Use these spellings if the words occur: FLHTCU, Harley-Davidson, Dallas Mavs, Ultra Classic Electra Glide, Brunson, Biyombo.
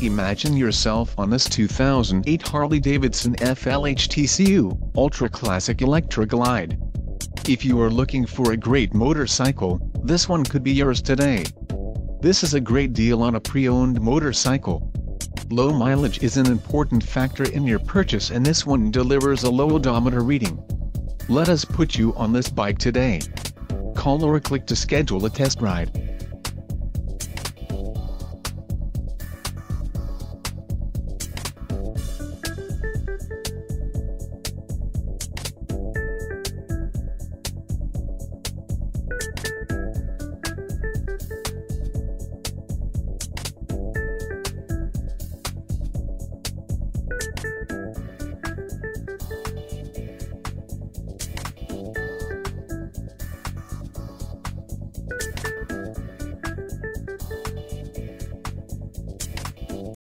Imagine yourself on this 2008 Harley-Davidson FLHTCU Ultra Classic Electra Glide. If you are looking for a great motorcycle, this one could be yours today. This is a great deal on a pre-owned motorcycle. Low mileage is an important factor in your purchase, and this one delivers a low odometer reading. Let us put you on this bike today. Call or click to schedule a test ride.